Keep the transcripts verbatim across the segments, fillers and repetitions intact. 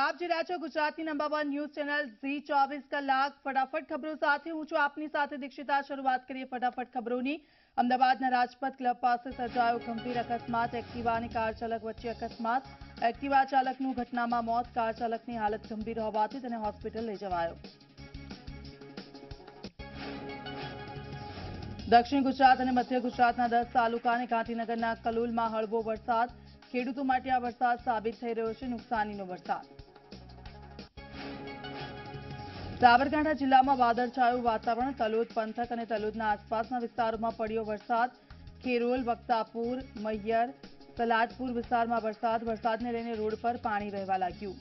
આપ જે રહ્યા છો ગુજરાતની number one news channel Zee ચોવીસ કલાક ફટાફટ ખબરો સાથે હું છું આપની સાથે દીક્ષિતા. શરૂઆત કરીએ ફટાફટ ખબરોની. અમદાવાદના રાજપથ ક્લબ પાસે સર્જાયો ગંભીર અકસ્માત. એક્ટિવા અને કાર ચાલક વચ્ચે અકસ્માત. એક્ટિવા ચાલકનું ઘટનામાં મોત. કાર ચાલકની હાલત ગંભીર હોવાથી તેને હોસ્પિટલ લઈ જવાયો. દક્ષિણ ગુજરાત અને મધ્ય ગુજરાતના દસ તાલુકા અને ગાંધીનગરના કલોલમાં હળવો વરસાદ. ખેડૂતો માટે આ વરસાદ સાબિત થઈ રહ્યો છે નુકસાનીનો વરસાદ. સાબરકાંઠા જિલ્લામાં વાદળછાયું વાતાવરણ. તલોદ પંથક અને તલોદના આસપાસના વિસ્તારોમાં પડ્યો વરસાદ. ખેરોલ, વક્તાપુર, મૈયર, સલાદપુર વિસ્તારમાં વરસાદ. વરસાદને લઈને રોડ પર પાણી વહેવા લાગ્યું.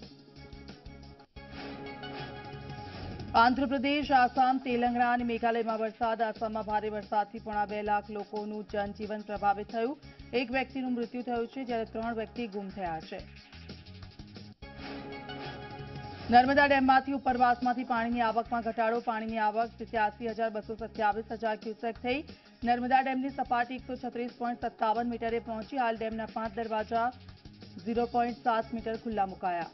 આંધ્રપ્રદેશ, આસામ, તેલંગાણા અને મેઘાલયમાં વરસાદ. આસામમાં ભારે વરસાદથી પોણા બે લાખ લોકોનું જનજીવન પ્રભાવિત થયું. એક વ્યક્તિનું મૃત્યુ થયું છે જ્યારે ત્રણ વ્યક્તિ ગુમ થયા છે. નર્મદા ડેમમાંથી ઉપરવાસમાંથી પાણીની આવકમાં ઘટાડો. પાણીની આવક સિત્યાસી હજાર બસો સત્યાવીસ હજાર ક્યુસેક થઈ. નર્મદા ડેમની સપાટી એકસો છત્રીસ પોઈન્ટ સત્તાવન મીટરે પહોંચી. હાલ ડેમના પાંચ દરવાજા ઝીરો પોઈન્ટ સાત મીટર ખુલ્લા મુકાયા.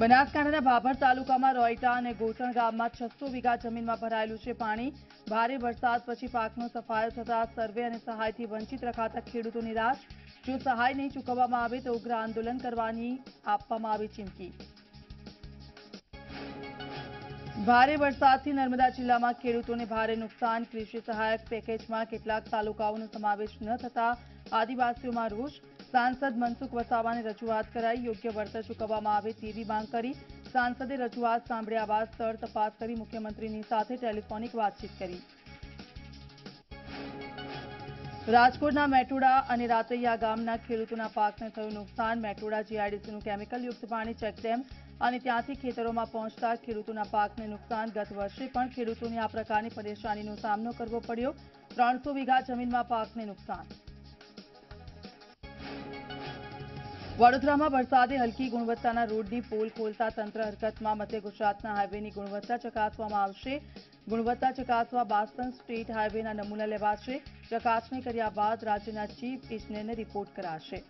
બનાસકાંઠાના ભાભર તાલુકામાં રોયટા અને ગોસણ ગામમાં છસો વીઘા જમીનમાં ભરાયેલું છે પાણી. ભારે વરસાદ પછી પાકનો સફાયો થતાં સર્વે અને સહાયથી વંચિત રખાતા ખેડૂતો નિરાશ. જો સહાય નહીં ચૂકવવામાં આવે તો ઉગ્ર આંદોલન કરવાની આપવામાં આવી ચીમકી. ભારે વરસાદથી નર્મદા જિલ્લામાં ખેડૂતોને ભારે નુકસાન. કૃષિ સહાયક પેકેજમાં કેટલાક તાલુકાઓનો સમાવેશ ન થતા આદિવાસીઓમાં રોષ. સાંસદ મનસુખ વસાવાને રજૂઆત કરાઈ. યોગ્ય વળતર ચૂકવવામાં આવે તેવી માંગ કરી. સાંસદે રજૂઆત સાંભળ્યા બાદ સ્થળ તપાસ કરી મુખ્યમંત્રીની સાથે ટેલિફોનિક વાતચીત કરી. રાજકોટના મેટોડા અને રાતૈયા ગામના ખેડૂતોના પાકને થયું નુકસાન. મેટોડા જીઆઈડીસીનું કેમિકલયુક્ત પાણી ચેકડેમ અને ત્યાંથી ખેતરોમાં પહોંચતા ખેડૂતોના પાકને નુકસાન. ગત વર્ષે પણ ખેડૂતોને આ પ્રકારની પરેશાનીનો સામનો કરવો પડ્યો. ત્રણસો વીઘા જમીનમાં પાકને નુકસાન. વડોદરામાં વરસાદે હલકી ગુણવત્તાના રોડની પોલ ખોલતા તંત્ર હરકતમાં. મધ્ય ગુજરાતના હાઈવેની ગુણવત્તા ચકાસવામાં આવશે. ગુણવત્તા ચકાસવા બાસ્તન સ્ટેટ હાઈવેના નમૂના લેવાશે. ચકાસણી કર્યા બાદ રાજ્યના ચીફ ઇજનેરને રિપોર્ટ કરાશે.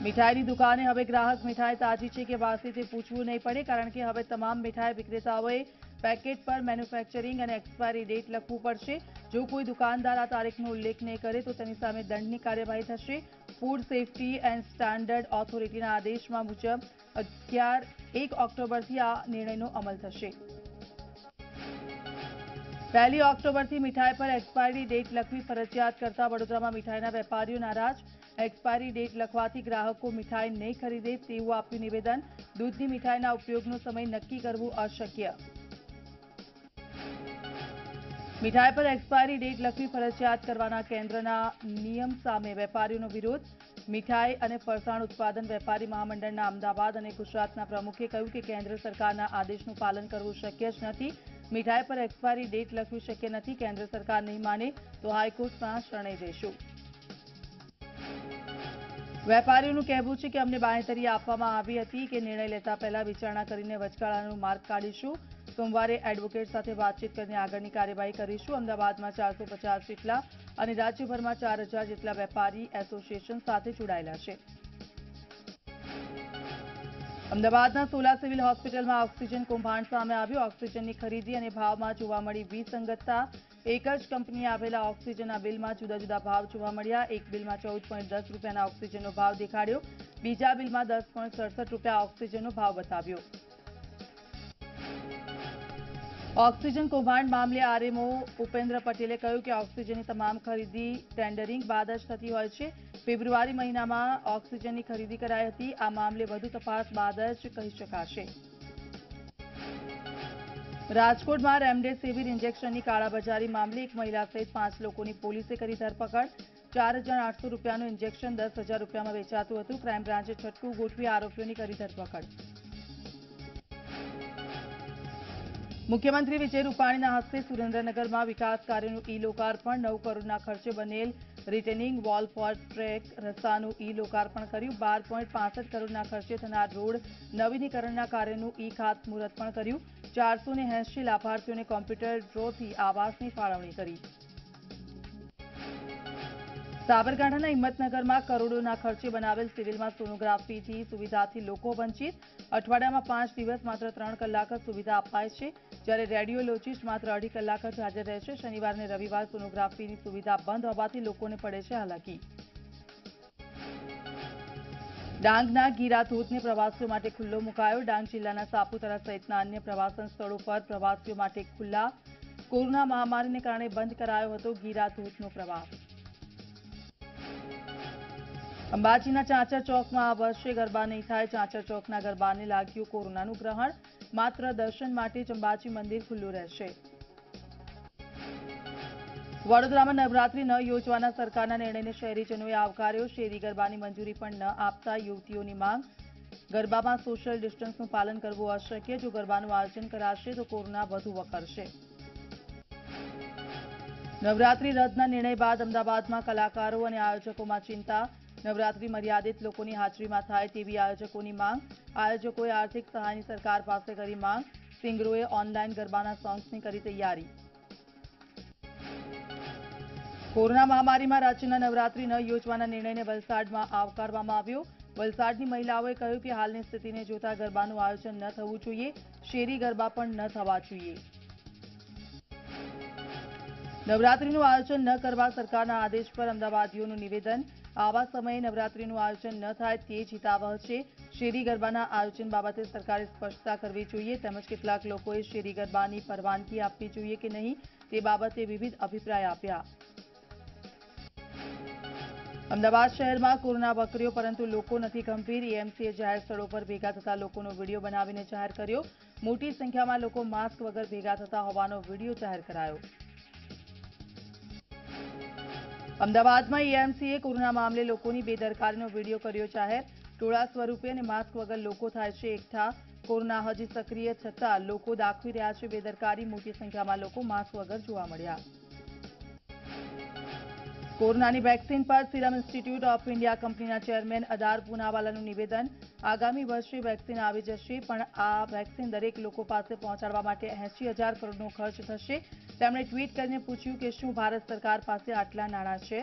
મીઠાઈની દુકાને હવે ગ્રાહક મીઠાઈ તાજી છે કે વાસી તે પૂછવું નહીં પડે, કારણ કે હવે તમામ મીઠાઈ વિક્રેતાઓએ પેકેટ પર મેન્યુફેક્ચરિંગ અને એક્સપાયરી ડેટ લખવું પડશે. જો કોઈ દુકાનદાર આ તારીખનો ઉલ્લેખ નહીં કરે તો તેની સામે દંડની કાર્યવાહી થશે. ફૂડ સેફ્ટી એન્ડ સ્ટાન્ડર્ડ ઓથોરિટીના આદેશમાં મુજબ અગિયાર એક ઓક્ટોબરથી આ નિર્ણયનો અમલ થશે. પહેલી ઓક્ટોબરથી મીઠાઈ પર એક્સપાયરી ડેટ લખવી ફરજિયાત કરતા વડોદરામાં મીઠાઈના વેપારીઓ નારાજ. એક્સપાયરી ડેટ લખવાથી ગ્રાહકો મીઠાઈ નહીં ખરીદે તેવું આપ્યું નિવેદન. દૂધની મીઠાઈના ઉપયોગનો સમય નક્કી કરવો અશક્ય. મીઠાઈ પર એક્સપાયરી ડેટ લખવી ફરજિયાત કરવાના કેન્દ્રના નિયમ સામે વેપારીઓનો વિરોધ. મીઠાઈ અને ફરસાણ ઉત્પાદન વેપારી મહામંડળના અમદાવાદ અને ગુજરાતના પ્રમુખે કહ્યું કે કેન્દ્ર સરકારના આદેશનું પાલન કરવું શક્ય જ નથી. મીઠાઈ પર એક્સપાયરી ડેટ લખવી શક્ય નથી. કેન્દ્ર સરકાર નહીં માને તો હાઈકોર્ટમાં શરણે જઈશું. વેપારીઓનું કહેવું છે કે અમને બાંહેધરી આપવામાં આવી હતી કે નિર્ણય લેતા પહેલા વિચારણા કરીને વચગાળાનો માર્ગ કાઢીશું. સોમવારે એડવોકેટ સાથે વાતચીત કરીને આગળની કાર્યવાહી કરીશું. અમદાવાદમાં ચારસો પચાસ જેટલા અને રાજ્યભરમાં ચાર હજાર જેટલા વેપારી એસોસિએશન સાથે જોડાયેલા છે. અમદાવાદના સોલા સિવિલ હોસ્પિટલમાં ઓક્સિજન કૌભાંડ સામે આવ્યું. ઓક્સિજનની ખરીદી અને ભાવમાં જોવા મળી વિસંગતતા. એક જ કંપનીએ આવેલા ઓક્સિજનના બિલમાં જુદા જુદા ભાવ જોવા મળ્યા. એક બિલમાં ચૌદ પોઈન્ટ દસ રૂપિયાના ઓક્સિજનનો ભાવ દેખાડ્યો. બીજા બિલમાં દસ પોઈન્ટ સડસઠ રૂપિયા ઓક્સિજનનો ભાવ બતાવ્યો. ઓક્સિજન કૌભાંડ મામલે આરએમઓ ઉપેન્દ્ર પટેલે કહ્યું કે ઓક્સિજનની તમામ ખરીદી ટેન્ડરિંગ બાદ જ થતી હોય છે. ફેબ્રુઆરી મહિનામાં ઓક્સિજનની ખરીદી કરાઈ હતી. આ મામલે વધુ તપાસ બાદ જ કહી શકાશે. રાજકોટમાં રેમડેસિવિર ઇન્જેક્શનની કાળાબજારી મામલે એક મહિલા સહિત પાંચ લોકોની પોલીસે કરી ધરપકડ. ચાર હજાર આઠસો રૂપિયાનું ઇન્જેક્શન દસ હજાર રૂપિયામાં વેચાતું હતું. ક્રાઇમ બ્રાન્ચે છટકું ગોઠવી આરોપીઓની કરી ધરપકડ. મુખ્યમંત્રી વિજય રૂપાણીના હસ્તે સુરેન્દ્રનગરમાં વિકાસ કાર્યોનું ઈ લોકાર્પણ. નવ કરોડના ખર્ચે બનેલ રિટેનિંગ વોલ ફોર ટ્રેક રસ્તાનું ઈ લોકાર્પણ કર્યું. બાર પોઈન્ટ પાંસઠ કરોડના ખર્ચે થનાર રોડ નવીનીકરણના કાર્યનું ઈ ખાતમુહૂર્ત પણ કર્યું. ચારસો ને એંશી લાભાર્થીઓને કોમ્પ્યુટર ડ્રોથી આવાસની ફાળવણી કરી. સાબરકાંઠાના હિંમતનગરમાં કરોડોના ખર્ચે બનાવેલ સિવિલમાં સોનોગ્રાફીની સુવિધાથી લોકો વંચિત. અઠવાડિયામાં પાંચ દિવસ માત્ર ત્રણ કલાક જ સુવિધા અપાય છે, જ્યારે રેડિયોલોજીસ્ટ માત્ર અઢી કલાક જ હાજર રહેશે. શનિવાર અને રવિવાર સોનોગ્રાફીની સુવિધા બંધ હોવાથી લોકોને પડે છે હાલાકી. ડાંગના ગીરાધોધને પ્રવાસીઓ માટે ખુલ્લો મુકાયો. ડાંગ જિલ્લાના સાપુતારા સહિતના અન્ય પ્રવાસન સ્થળો પર પ્રવાસીઓ માટે ખુલ્લા. કોરોના મહામારીને કારણે બંધ કરાયો હતો ગીરાધોધનો પ્રવાસ. અંબાજીના ચાંચર ચોકમાં આ વર્ષે ગરબા નહીં થાય. ચાંચર ચોકના ગરબાને લાગ્યું કોરોનાનું ગ્રહણ. માત્ર દર્શન માટે જ અંબાજી મંદિર ખુલ્લું રહેશે. વડોદરામાં નવરાત્રી ન યોજવાના સરકારના નિર્ણયને શહેરીજનોએ આવકાર્યો. શેરી ગરબાની મંજૂરી પણ ન આપતા યુવતીઓની માંગ. ગરબામાં સોશિયલ ડિસ્ટન્સનું પાલન કરવું અશક્ય. જો ગરબાનું આયોજન કરાશે તો કોરોના વધુ વકરશે. નવરાત્રી રદના નિર્ણય બાદ અમદાવાદમાં કલાકારો અને આયોજકોમાં ચિંતા. નવરાત્રી મર્યાદિત લોકોની હાજરીમાં થાય તેવી આયોજકોની માંગ. આયોજકોએ આર્થિક સહાયની સરકાર પાસે કરી માંગ. સિંગરોએ ઓનલાઈન ગરબાના સોંગ્સની કરી તૈયારી. કોરોના મહામારીમાં રાજ્યના નવરાત્રી ન યોજવાના નિર્ણયને વલસાડમાં આવકારવામાં આવ્યો. વલસાડની મહિલાઓએ કહ્યું કે હાલની સ્થિતિને જોતા ગરબાનું આયોજન ન થવું જોઈએ. શેરી ગરબા પણ ન થવા જોઈએ. નવરાત્રીનું આયોજન ન કરવા સરકારના આદેશ પર અમદાવાદીઓનું નિવેદન. આવા સમયે નવરાત્રીનું આયોજન ન થાય તે ચિતાવહ છે. શેરી ગરબાના આયોજન બાબતે સરકારે સ્પષ્ટતા કરવી જોઈએ, તેમજ કેટલાક લોકોએ શેરી ગરબાની પરવાનગી આપવી જોઈએ કે નહીં તે બાબતે વિવિધ અભિપ્રાય આપ્યા. અમદાવાદ શહેરમાં કોરોના વકર્યો પરંતુ લોકો નથી ગંભીર. એએમસીએ જાહેર સ્થળો પર ભેગા થતા લોકોનો વિડીયો બનાવીને જાહેર કર્યો. મોટી સંખ્યામાં લોકો માસ્ક વગર ભેગા થતા હોવાનો વિડીયો જાહેર કરાયો. અમદાવાદમાં એએમસીએ કોરોના મામલે લોકોની બેદરકારીનો વિડીયો કર્યો જાહેર. ટોળા સ્વરૂપે અને માસ્ક વગર લોકો થાય છે એકઠા. કોરોના હજી સક્રિય છતાં લોકો દાખવી રહ્યા છે બેદરકારી. મોટી સંખ્યામાં લોકો માસ્ક વગર જોવા મળ્યા. કોરોનાની વેક્સિન પર સિરમ ઇન્સ્ટિટ્યૂટ ઓફ ઇન્ડિયા કંપનીના ચેરમેન અદાર પૂનાવાલાનું નિવેદન. આગામી વર્ષે વેક્સિન આવી જશે, પણ આ વેક્સિન દરેક લોકો પાસે પહોંચાડવા માટે એંસી હજાર કરોડનો ખર્ચ થશે. તેમણે ટ્વીટ કરીને પૂછ્યું કે શું ભારત સરકાર પાસે આટલા નાણાં છે.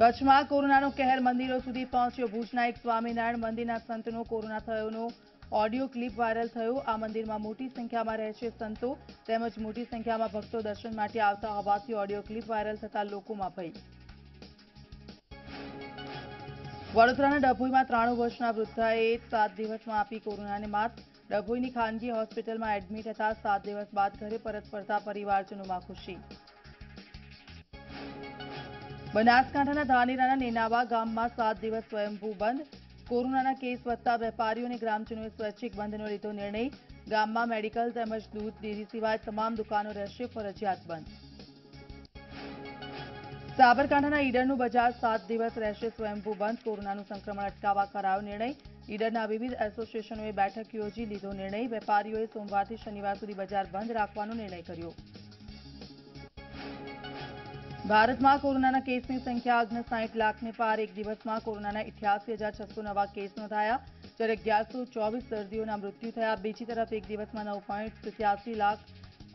કચ્છમાં કોરોનાનો કહેર મંદિરો સુધી પહોંચ્યો. ભુજના એક સ્વામિનારાયણ મંદિરના સંતનો કોરોના થયોનો ઓડિયો ક્લિપ વાયરલ થયો. આ મંદિરમાં મોટી સંખ્યામાં રહે છે સંતો, તેમજ મોટી સંખ્યામાં ભક્તો દર્શન માટે આવતા હોવાથી ઓડિયો ક્લિપ વાયરલ થતા લોકોમાં ભય. વડોદરાના ડભોઈમાં ત્રાણું વર્ષના વૃદ્ધાએ સાત દિવસમાં આપી કોરોનાને માત. ડભોઈની ખાનગી હોસ્પિટલમાં એડમિટ હતા. સાત દિવસ બાદ ઘરે પરત ફરતા પરિવારજનોમાં ખુશી. બનાસકાંઠાના ધાનેરાના નેનાવા ગામમાં સાત દિવસ સ્વયંભૂ બંધ. કોરોનાના કેસ વધતા વેપારીઓ અને ગ્રામજનોએ સ્વૈચ્છિક બંધનો લીધો નિર્ણય. ગામમાં મેડિકલ તેમજ દૂધ ડેરી સિવાય તમામ દુકાનો રહેશે ફરજિયાત બંધ. સાબરકાંઠાના ઈડરનું બજાર સાત દિવસ રહેશે સ્વયંભૂ બંધ. કોરોનાનું સંક્રમણ અટકાવવા કરાયો નિર્ણય. ઈડરના વિવિધ એસોસિએશનોએ બેઠક યોજી લીધો નિર્ણય. વેપારીઓએ સોમવારથી શનિવાર સુધી બજાર બંધ રાખવાનો નિર્ણય કર્યો. ભારતમાં કોરોનાના કેસની સંખ્યા ઓગણસાઠ લાખને પાર. એક દિવસમાં કોરોનાના અઠ્યાસી હજાર છસો નવા કેસ નોંધાયા, જ્યારે અગિયારસો ચોવીસ દર્દીઓના મૃત્યુ થયા. બીજી તરફ એક દિવસમાં નવ પોઈન્ટ સત્યાસી લાખ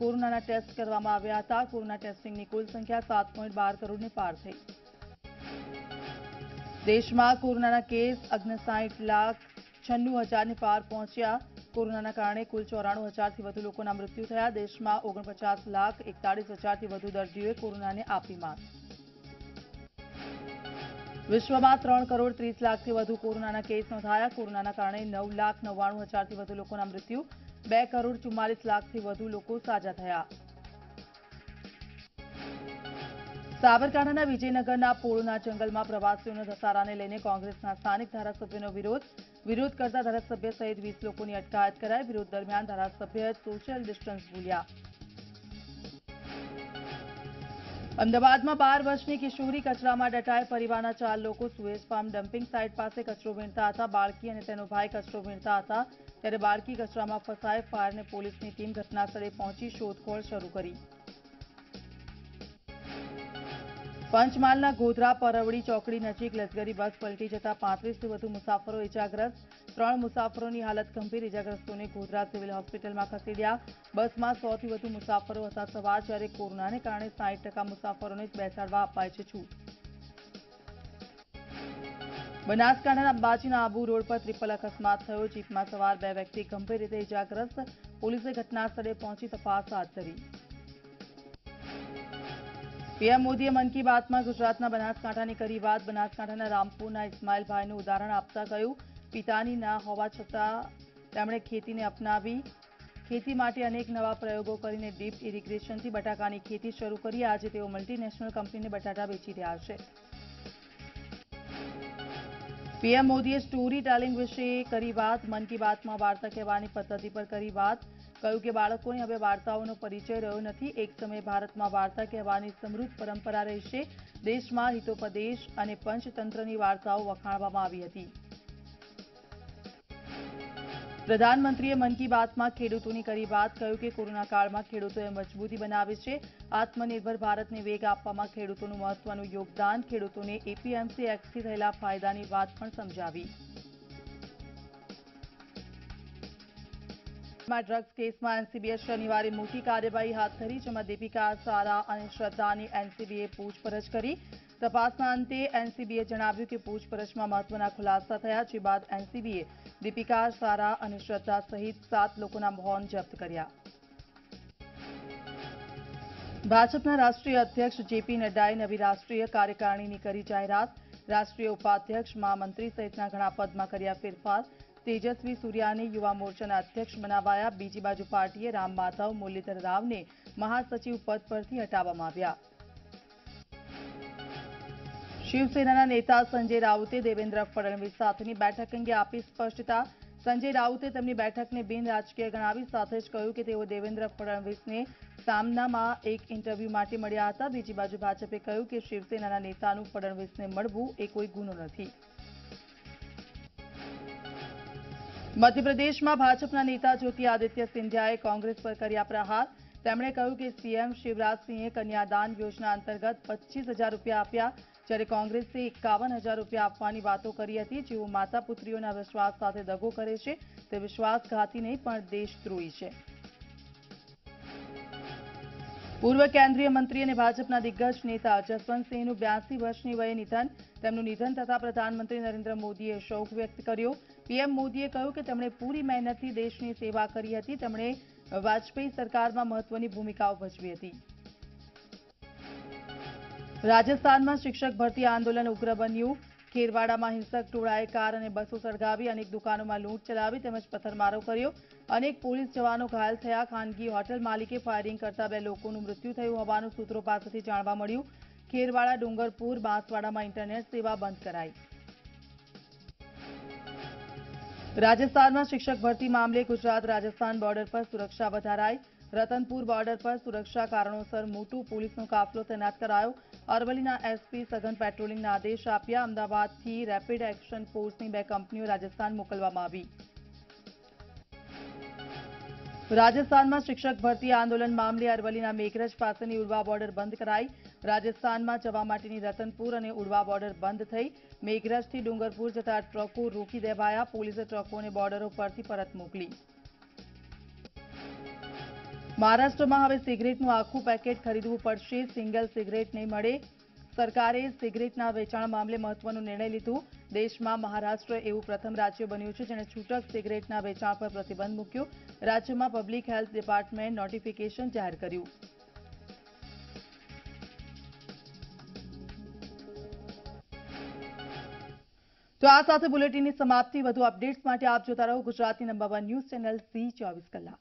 કોરોનાના ટેસ્ટ કરવામાં આવ્યા હતા. કોરોના ટેસ્ટિંગની કુલ સંખ્યા સાત પોઈન્ટ બાર કરોડને પાર થઈ. દેશમાં કોરોનાના કેસ ઓગણસાઠ લાખ છન્નું હજારને પાર પહોંચ્યા. કોરોનાના કારણે કુલ ચોરાણું હજારથી વધુ લોકોના મૃત્યુ થયા. દેશમાં ઓગણપચાસ લાખ એકતાળીસ હજારથી વધુ દર્દીઓએ કોરોનાને આપી માત. વિશ્વમાં ત્રણ કરોડ ત્રીસ લાખથી વધુ કોરોનાના કેસ નોંધાયા. કોરોનાના કારણે નવ લાખ નવ્વાણું હજારથી વધુ લોકોના મૃત્યુ. બે કરોડ ચુમ્માલીસ લાખથી વધુ લોકો સાજા થયા. સાબરકાંઠાના વિજયનગરના પોળના જંગલમાં પ્રવાસીઓના ધસારાને લઈને કોંગ્રેસના સ્થાનિક ધારાસભ્યનો વિરોધ. વિરોધ કરતા ધારાસભ્ય સહિત વીસ લોકોની અટકાયત કરાઈ. વિરોધ દરમિયાન ધારાસભ્યએ સોશિયલ ડિસ્ટન્સ ભૂલ્યા. અમદાવાદમાં બાર વર્ષની કિશોરી કચરામાં દટાય. પરિવારના ચાર લોકો સુએઝ ફાર્મ ડમ્પિંગ સાઇટ પાસે કચરો વીણતા હતા. બાળકી અને તેનો ભાઈ કચરો વીણતા હતા ત્યારે બાળકી કચરામાં ફસાય. ફાયર અને પોલીસની ટીમ ઘટનાસ્થળે પહોંચી શોધખોળ શરૂ કરી. પંચમહાલના ગોધરા પરવડી ચોકડી નજીક લશ્કરી બસ પલટી જતા પાંત્રીસથી વધુ મુસાફરો ઇજાગ્રસ્ત. ત્રણ મુસાફરોની હાલત ગંભીર ઇજાગ્રસ્તોને ગોધરા સિવિલ હોસ્પિટલમાં ખસેડ્યા. બસમાં સો થી વધુ મુસાફરો હતા સવાર, જ્યારે કોરોનાને કારણે સાઠ ટકા મુસાફરોને જ બેસાડવા અપાય છે છૂટ. બનાસકાંઠાના અંબાજીના આબુ રોડ પર ત્રિપલ અકસ્માત થયો. જીપમાં સવાર બે વ્યક્તિ ગંભીર રીતે ઇજાગ્રસ્ત. પોલીસે ઘટનાસ્થળે પહોંચી તપાસ હાથ ધરી. પીએમ મોદીએ મન કી બાતમાં ગુજરાતના બનાસકાંઠાની કરી વાત. બનાસકાંઠાના રામપુરના ઇસ્માઇલભાઈનું ઉદાહરણ આપતા કહ્યું, પિતાની ના હોવા છતાં તેમણે ખેતીને અપનાવી. ખેતી માટે અનેક નવા પ્રયોગો કરીને ડીપ ઇરિગેશનથી બટાકાની ખેતી શરૂ કરી. આજે તેઓ મલ્ટીનેશનલ કંપનીને બટાટા વેચી રહ્યા છે. પીએમ મોદીએ સ્ટોરી ટેલિંગ વિશે કરી વાત. મન કી બાતમાં વાર્તા કહેવાની પદ્ધતિ પર કરી વાત. કહ્યું કે બાળકોને હવે વાર્તાઓનો પરિચય રહ્યો નથી. એક સમયે ભારતમાં વાર્તા કહેવાની સમૃદ્ધ પરંપરા રહેશે. દેશમાં હિતોપદેશ અને પંચતંત્રની વાર્તાઓ વખાણવામાં આવી હતી. પ્રધાનમંત્રીએ મન કી બાતમાં ખેડૂતોની કરી વાત. કહ્યું કે કોરોના કાળમાં ખેડૂતોએ મજબૂતી બનાવી છે. આત્મનિર્ભર ભારતને વેગ આપવામાં ખેડૂતોનું મહત્વનું યોગદાન. ખેડૂતોને એપીએમસી એક્ટથી થયેલા ફાયદાની વાત પણ સમજાવી. ડ્રગ્સ કેસમાં એનસીબીએ શનિવારે મોટી કાર્યવાહી હાથ ધરી, જેમાં દીપિકા, સારા અને શ્રદ્ધાની એનસીબીએ પૂછપરછ કરી. તપાસના અંતે એનસીબીએ જણાવ્યું કે પૂછપરછમાં મહત્વના ખુલાસા થયા, જે બાદ એનસીબીએ દીપિકા, સારા અને શ્રદ્ધા સહિત સાત લોકોના મૌન જપ્ત કર્યા. ભાજપના રાષ્ટ્રીય અધ્યક્ષ જેપી નડ્ડાએ નવી રાષ્ટ્રીય કાર્યકારિણીની કરી જાહેરાત. રાષ્ટ્રીય ઉપાધ્યક્ષ, મહામંત્રી સહિતના ઘણા પદમાં કર્યા ફેરફાર. તેજસ્વી સૂર્યાને યુવા મોરચાના અધ્યક્ષ બનાવાયા. બીજી બાજુ પાર્ટીએ રામ માધવ મુરલીધર રાવને મહાસચિવ પદ પરથી હટાવવામાં આવ્યા. શિવસેનાના નેતા સંજય રાઉતે દેવેન્દ્ર ફડણવીસ સાથેની બેઠક અંગે આપી સ્પષ્ટતા. સંજય રાઉતે તેમની બેઠકને બિન રાજકીય ગણાવી, સાથે જ કહ્યું કે તેઓ દેવેન્દ્ર ફડણવીસને સામનામાં એક ઇન્ટરવ્યૂ માટે મળ્યા હતા. બીજી બાજુ ભાજપે કહ્યું કે શિવસેનાના નેતાનું ફડણવીસને મળવું એ કોઈ ગુનો નથી. મધ્યપ્રદેશમાં ભાજપના નેતા જ્યોતિ આદિત્ય સિંધિયાએ કોંગ્રેસ પર કર્યા પ્રહાર. તેમણે કહ્યું કે સીએમ શિવરાજ સિંહે કન્યાદાન યોજના અંતર્ગત પચીસ હજાર રૂપિયા આપ્યા, જ્યારે કોંગ્રેસે એકાવન હજાર રૂપિયા આપવાની વાતો કરી હતી. જેઓ માતા પુત્રીઓના વિશ્વાસ સાથે દગો કરે છે તે વિશ્વાસઘાતી નહીં પણ દેશદ્રોહી છે. પૂર્વ કેન્દ્રીય મંત્રી અને ભાજપના દિગ્ગજ નેતા જસવંત સિંહનું બ્યાસી વર્ષની વયે નિધન. તેમનું નિધન થતાં પ્રધાનમંત્રી નરેન્દ્ર મોદીએ શોક વ્યક્ત કર્યો. પીએમ મોદીએ કહ્યું કે તેમણે પૂરી મહેનતથી દેશની સેવા કરી હતી. તેમણે વાજપેયી સરકારમાં મહત્વની ભૂમિકાઓ ભજવી હતી. રાજસ્થાનમાં શિક્ષક ભરતી આંદોલન ઉગ્ર બન્યું. ખેરવાડામાં હિંસક ટોળાએ કાર અને બસો સળગાવી, અનેક દુકાનોમાં લૂંટ ચલાવી તેમજ પથ્થરમારો કર્યો. અનેક પોલીસ જવાનો ઘાયલ થયા. ખાનગી હોટેલ માલિકે ફાયરિંગ કરતા બે લોકોનું મૃત્યુ થયું હોવાનું સૂત્રો પાસેથી જાણવા મળ્યું. ખેરવાડા, ડુંગરપુર, બાંસવાડામાં ઇન્ટરનેટ સેવા બંધ કરાઈ. રાજસ્થાનમાં શિક્ષક ભરતી મામલે ગુજરાત રાજસ્થાન બોર્ડર પર સુરક્ષા વધારાઈ. રતનપુર બોર્ડર પર સુરક્ષા કારણોસર મોટો પોલીસનો કાફલો તૈનાત કરાયો. અરવલ્લીના એસપી સઘન પેટ્રોલિંગના આદેશ આપ્યા. અમદાવાદથી રેપિડ એક્શન ફોર્સની બે કંપનીઓ રાજસ્થાન મોકલવામાં આવી. રાજસ્થાનમાં શિક્ષક ભરતી આંદોલન મામલે અરવલ્લીના મેઘરજ પાસેની ઉડવા બોર્ડર બંધ કરાઈ. રાજસ્થાનમાં જવા માટેની રતનપુર અને ઉડવા બોર્ડર બંધ થઈ. મેઘરજથી ડુંગરપુર જતા ટ્રકો રોકી દેવાયા. પોલીસે ટ્રકોને બોર્ડરો પરથી પરત મોકલી. મહારાષ્ટ્રમાં હવે સિગરેટનું આખું પેકેટ ખરીદવું પડશે. સિંગલ સિગરેટ નહીં મળે. સરકારે સિગરેટના વેચાણ મામલે મહત્વનો નિર્ણય લીધો. દેશમાં મહારાષ્ટ્ર એવું પ્રથમ રાજ્ય બન્યું છે જેણે છૂટક સિગરેટના વેચાણ પર પ્રતિબંધ મૂક્યો. રાજ્યમાં પબ્લિક હેલ્થ ડિપાર્ટમેન્ટ નોટિફિકેશન જાહેર કર્યું. તો આ સાથે બુલેટિનની સમાપ્તિ. વધુ અપડેટ્સ માટે આપ જોતા રહો Gujarati number one news channel Zee ચોવીસ કલાક.